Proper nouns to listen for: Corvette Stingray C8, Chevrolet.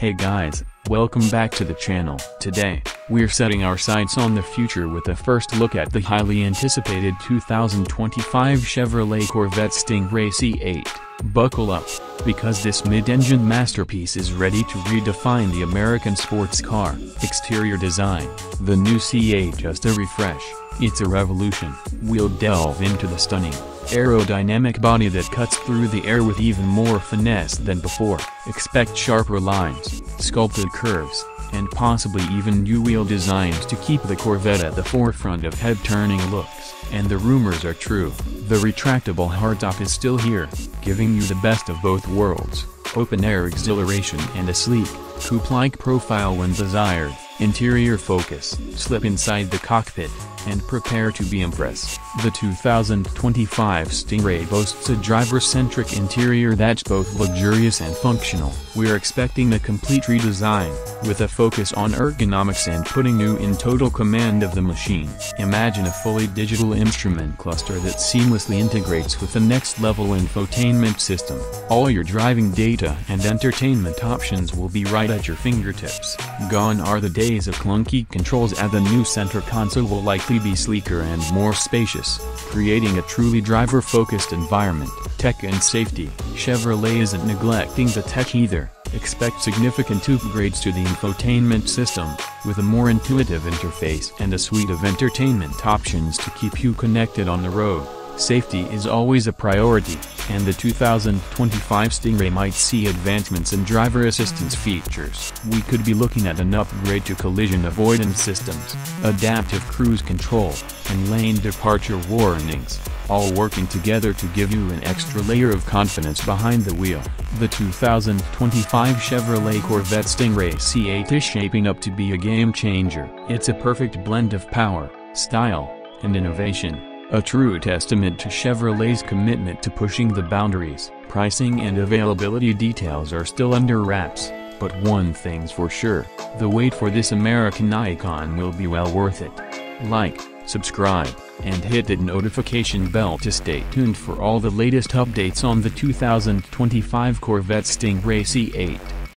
Hey guys, welcome back to the channel. Today, we're setting our sights on the future with a first look at the highly anticipated 2025 Chevrolet Corvette Stingray C8. Buckle up, because this mid-engine masterpiece is ready to redefine the American sports car. Exterior design. The new C8 is a refresh, it's a revolution. We'll delve into the stunning aerodynamic body that cuts through the air with even more finesse than before. Expect sharper lines, sculpted curves, and possibly even new wheel designs to keep the Corvette at the forefront of head-turning looks. And the rumors are true, the retractable hardtop is still here, giving you the best of both worlds, open-air exhilaration and a sleek, coupe-like profile when desired. Interior focus. Slip inside the cockpit, and prepare to be impressed. The 2025 Stingray boasts a driver-centric interior that's both luxurious and functional. We're expecting a complete redesign, with a focus on ergonomics and putting you in total command of the machine. Imagine a fully digital instrument cluster that seamlessly integrates with the next-level infotainment system. All your driving data and entertainment options will be right at your fingertips. Gone are the days of clunky controls, and the new center console will likely be sleeker and more spacious, creating a truly driver-focused environment. Tech and safety. Chevrolet isn't neglecting the tech either. Expect significant upgrades to the infotainment system, with a more intuitive interface and a suite of entertainment options to keep you connected on the road. Safety is always a priority, and the 2025 Stingray might see advancements in driver assistance features. We could be looking at an upgrade to collision avoidance systems, adaptive cruise control, and lane departure warnings, all working together to give you an extra layer of confidence behind the wheel. The 2025 Chevrolet Corvette Stingray C8 is shaping up to be a game changer. It's a perfect blend of power, style, and innovation. A true testament to Chevrolet's commitment to pushing the boundaries. Pricing and availability details are still under wraps, but one thing's for sure, the wait for this American icon will be well worth it. Like, subscribe, and hit the notification bell to stay tuned for all the latest updates on the 2025 Corvette Stingray C8.